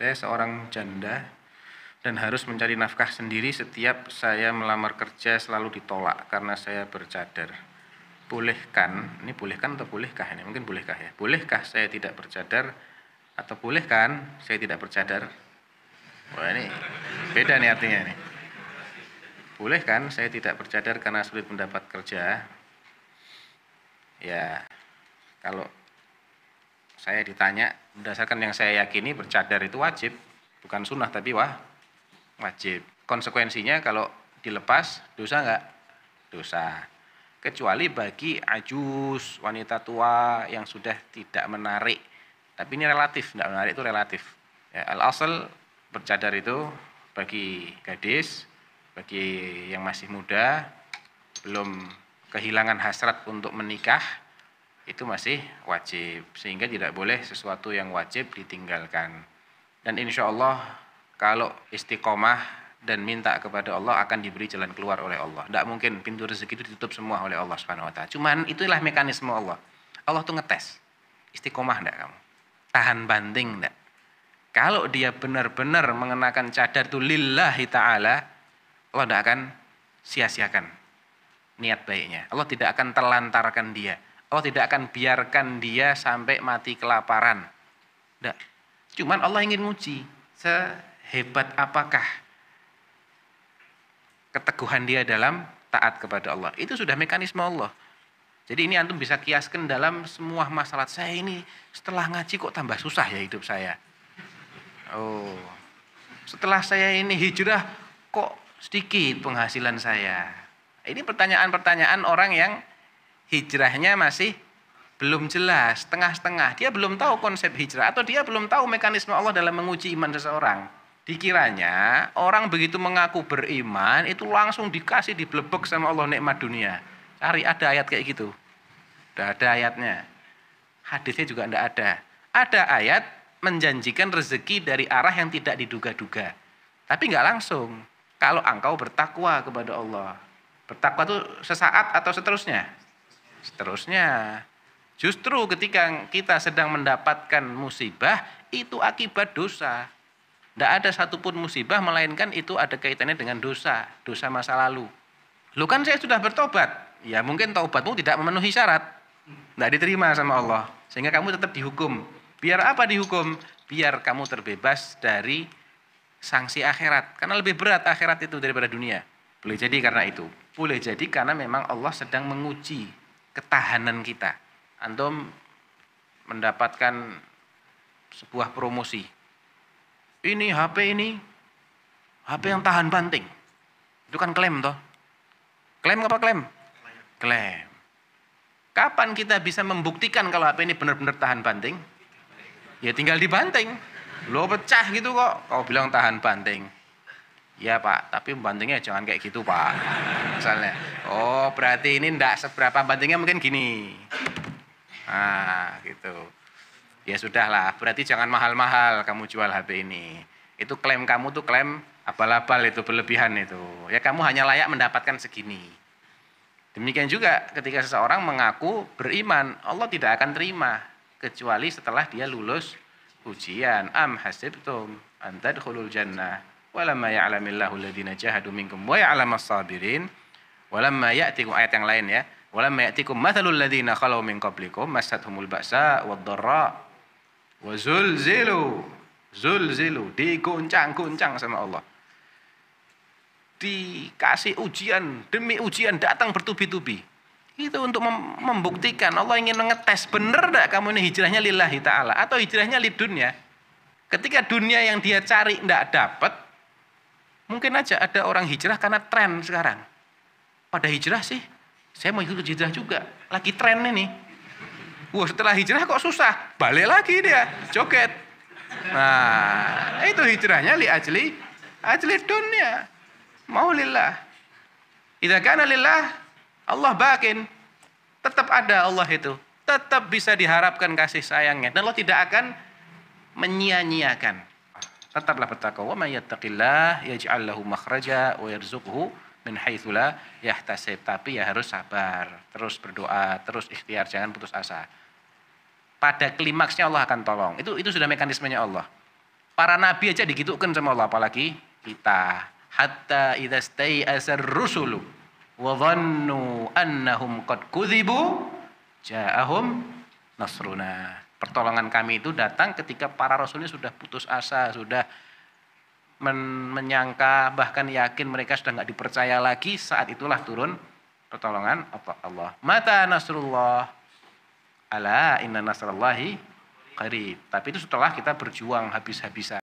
Saya seorang janda dan harus mencari nafkah sendiri. Setiap saya melamar kerja selalu ditolak karena saya bercadar. Bolehkan, ini bolehkan atau bolehkah ini? Mungkin bolehkah ya. Bolehkah saya tidak bercadar atau bolehkan saya tidak bercadar? Wah, ini beda nih artinya ini. Bolehkan saya tidak bercadar karena sulit mendapat kerja. Ya, kalau saya ditanya berdasarkan yang saya yakini, bercadar itu wajib, bukan sunnah tapi wajib. Konsekuensinya kalau dilepas dosa nggak? Dosa. Kecuali bagi ajus, wanita tua yang sudah tidak menarik. Tapi ini relatif, tidak menarik itu relatif. Ya, al-asal bercadar itu bagi gadis, bagi yang masih muda, belum kehilangan hasrat untuk menikah, itu masih wajib, sehingga tidak boleh sesuatu yang wajib ditinggalkan. Dan insya Allah kalau istiqomah dan minta kepada Allah akan diberi jalan keluar oleh Allah. Tidak mungkin pintu rezeki itu ditutup semua oleh Allah Subhanahu Wa Taala. Cuman itulah mekanisme Allah. Allah tuh ngetes istiqomah ndak kamu, tahan banting ndak. Kalau dia benar-benar mengenakan cadar itu lillahi ta'ala, Allah tidak akan sia-siakan niat baiknya. Allah tidak akan terlantarkan dia. Allah tidak akan biarkan dia sampai mati kelaparan. Nggak. Cuman Allah ingin uji sehebat apakah keteguhan dia dalam taat kepada Allah. Itu sudah mekanisme Allah. Jadi ini antum bisa kiaskan dalam semua masalah. Saya ini setelah ngaji kok tambah susah ya hidup saya. Oh, setelah saya ini hijrah kok sedikit penghasilan saya. Ini pertanyaan-pertanyaan orang yang hijrahnya masih belum jelas, tengah-tengah. Dia belum tahu konsep hijrah atau dia belum tahu mekanisme Allah dalam menguji iman seseorang. Dikiranya orang begitu mengaku beriman itu langsung dikasih diblebek sama Allah nikmat dunia. Cari ada ayat kayak gitu. Udah ada ayatnya. Hadisnya juga enggak ada. Ada ayat menjanjikan rezeki dari arah yang tidak diduga-duga. Tapi enggak langsung. Kalau engkau bertakwa kepada Allah. Bertakwa itu sesaat atau seterusnya? Seterusnya. Justru ketika kita sedang mendapatkan musibah, itu akibat dosa. Tidak ada satupun musibah, melainkan itu ada kaitannya dengan dosa. Dosa masa lalu. Lu kan saya sudah bertobat. Ya mungkin taubatmu tidak memenuhi syarat. Tidak diterima sama Allah. Sehingga kamu tetap dihukum. Biar apa dihukum? Biar kamu terbebas dari sanksi akhirat. Karena lebih berat akhirat itu daripada dunia. Boleh jadi karena itu. Boleh jadi karena memang Allah sedang menguji ketahanan kita. Antum mendapatkan sebuah promosi. Ini, HP yang tahan banting. Itu kan klaim toh. Klaim apa klaim? Klaim. Kapan kita bisa membuktikan kalau HP ini benar-benar tahan banting? Ya tinggal dibanting. Lo pecah gitu kok, kau bilang tahan banting. Ya Pak, tapi bantingnya jangan kayak gitu Pak. Misalnya, oh berarti ini ndak seberapa bantingnya mungkin gini. Nah gitu. Ya sudahlah, berarti jangan mahal-mahal kamu jual HP ini. Itu klaim kamu tuh klaim abal-abal itu, berlebihan itu. Ya kamu hanya layak mendapatkan segini. Demikian juga ketika seseorang mengaku beriman, Allah tidak akan terima. Kecuali setelah dia lulus ujian. Am hasibtum an tadkhulul jannah. Walamma ya'lamillahu alladhina jahadu minkum wa ya'lamas sabirin. Walamma ya'tikum, ayat yang lain ya. Walamma ya'tikum mathalul ladzina khalau min qablikum massathumul ba'sa wadh-dharra wa zulzilu. Zulzilu, diguncang-guncang sama Allah. Dikasih ujian demi ujian datang bertubi-tubi. Itu untuk membuktikan Allah ingin mengetes bener enggak kamu ini hijrahnya lillahi ta'ala atau hijrahnya lid dunya. Ketika dunia yang dia cari enggak dapat, mungkin aja ada orang hijrah karena tren sekarang. Pada hijrah sih, saya mau ikut hijrah juga. Lagi tren ini. Wah setelah hijrah kok susah. Balik lagi dia, joget. Nah, itu hijrahnya li ajli, ajli dunia. Mau lillah. Idza kana lillah, Allah bakin. Tetap ada Allah itu. Tetap bisa diharapkan kasih sayangnya. Dan Allah tidak akan menyia-nyiakan. Tetaplah bertakwa, wa may yattaqillah yaj'al lahu makhraja wa yarzuqhu min haitsu la yahtasib. Tapi ya harus sabar, terus berdoa, terus ikhtiar, jangan putus asa. Pada klimaksnya Allah akan tolong. Itu sudah mekanismenya Allah. Para nabi aja digitukan sama Allah, apalagi kita. Hatta idza stai'asar rusulu wa dhannu annahum qad kudzibu ja'ahum nasruna. Pertolongan kami itu datang ketika para rasulnya sudah putus asa, sudah menyangka bahkan yakin mereka sudah nggak dipercaya lagi. Saat itulah turun pertolongan Allah. Mata nasrullah, ala inna nasrallahi qarib. Tapi itu setelah kita berjuang habis-habisan.